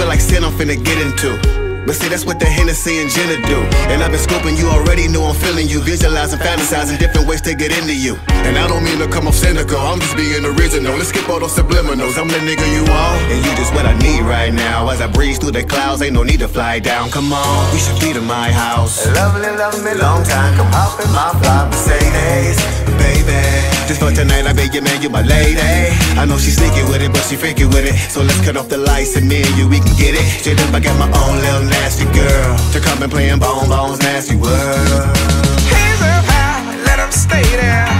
feel like sin I'm finna get into. But see, that's what the Hennessy and Jenna do. And I've been scoping you, already know I'm feeling you. Visualizing, fantasizing, different ways to get into you. And I don't mean to come off cynical, I'm just being original. Let's skip all those subliminals, I'm the nigga you are, and you just what I need right now. As I breeze through the clouds, ain't no need to fly down. Come on, we should be to my house. Lovely, love me long time, come hop in my fly Mercedes, baby. Just for tonight, I bet you, man, you my lady. I know she's sneaky with it, but she freaky with it. So let's cut off the lights and me and you, we can get it. Straight up, I got my own little nasty girl to come and play in Bone Bone's nasty world. Hey there, pal, let him stay there.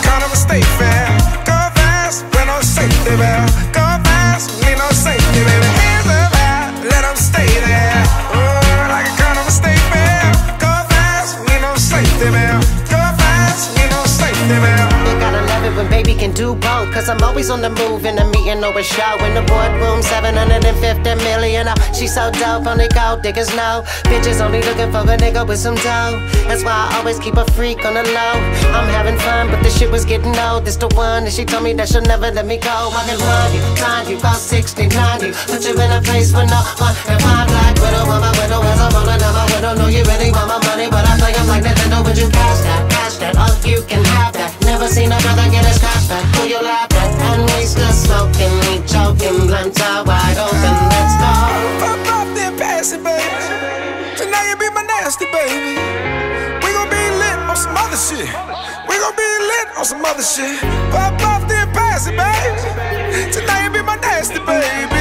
Call him a stay fair. Go fast, with no safety bell. Go fast, need no safety, baby. Hey there, pal, let him stay there. Oh, like a call him a stay fair. Go fast, need no safety bell. Go fast, need no safety bell. You gotta love it when baby can do both, cause I'm always on the move in the meeting over show. In the boardroom, 750 million. She so dope, only gold diggers know. Bitches only looking for a nigga with some dough. That's why I always keep a freak on the low. I'm having fun, but this shit was getting old. This the one that she told me that she'll never let me go. I can run you, climb you, about 60, 90. Put you in a place for no one. And my black widow, on my widow, as I'm rolling up my widow. Know you really want my money, but I play up like Nintendo. Would you cash that, oh, you can have that. Never seen a brother get a scratch back. Who you laugh at? And we still smoking, we choking, blunt out wide open. Let's go. Fuck off then, pass it, baby. Tonight you be my nasty, baby. We gon' be lit on some other shit. We gon' be lit on some other shit. Fuck off then, pass it, baby. Tonight you be my nasty, baby.